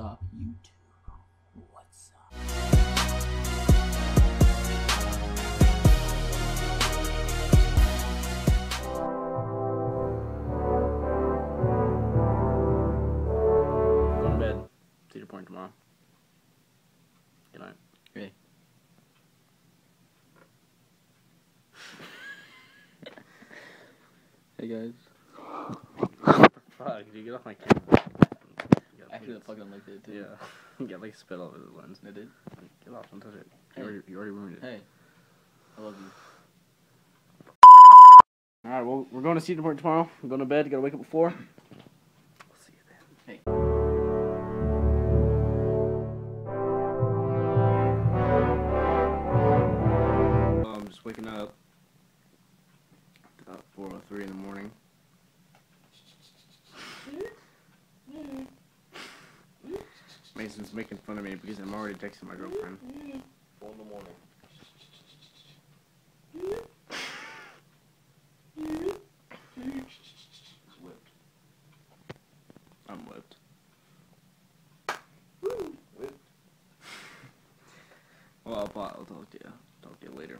Up, YouTube? What's up? Going to bed. Cedar Point tomorrow. Good night. Really? Hey guys. Fuck, dude, get off my camera. Actually, the fucking licked it, too. Yeah. Got, like, spit all over the lens. It did? Like, get off, don't touch it. Hey. You already ruined it. Hey. I love you. Alright, well, we're going to Cedar Point tomorrow. I'm going to bed. Gotta wake up at 4. We'll see you then. Hey. I'm just waking up. About 4:03 in the morning. Mason's making fun of me because I'm already texting my girlfriend. 4 in the morning. It's whipped. I'm whipped. Whipped. Well, I'll talk to you later.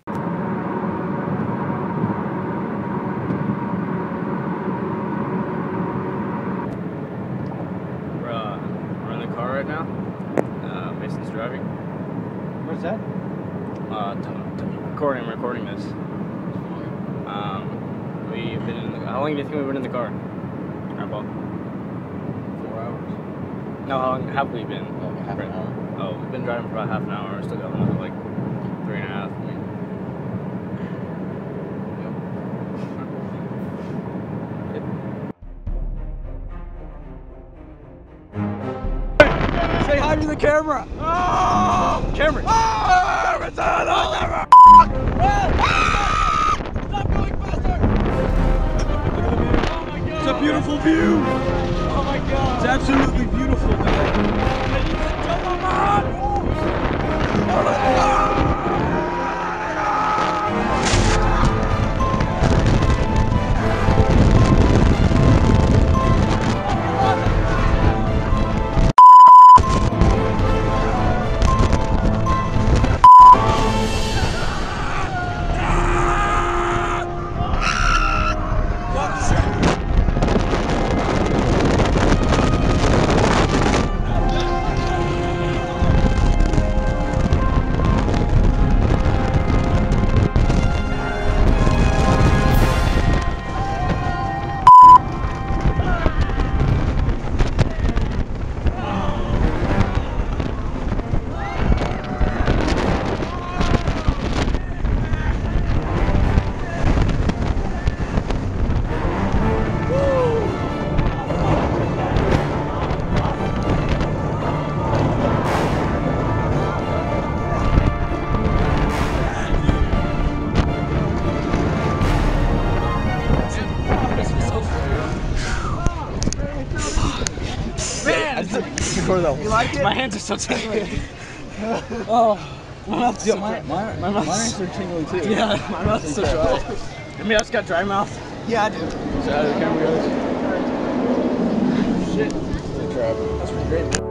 Right now, Mason's driving. Where's that? I'm recording this. We've been in the, how long do you think we've been in the car? Right, Paul? 4 hours. No, how long have we been? Like half an hour. Oh, we've been driving for about half an hour. We're still got another like 3 and a half. I mean. Yep. Say hi to the camera! Oh! Cameron! Oh! It's on the camera! Stop going faster! Oh my god! It's a beautiful view! Oh my god! It's absolutely beautiful today! And you can jump on my heart! Oh my god! You like it? My hands are so tingly. Oh, my mouth's so tingly too. Yeah, my mouth's so dry. I mean, I just got dry mouth. Yeah, I do. So out of the camera, guys. Shit. Good job. That's pretty great.